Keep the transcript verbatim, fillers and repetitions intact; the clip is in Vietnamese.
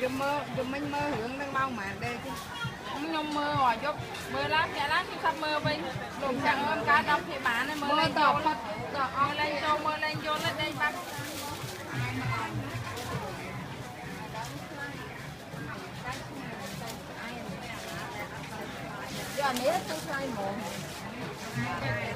Dùm mơ, dùm mình mơ hướng đang bao màn đây chứ. Không nhông mơ hỏi giúp. Mơ lát, dạ lát chứ sắp mơ vinh. Lùng chẳng con cá đông thì bán này mơ lên vô. Mơ lên vô, mơ lên vô lên đây bác. Giờ nế tôi xoay mồm.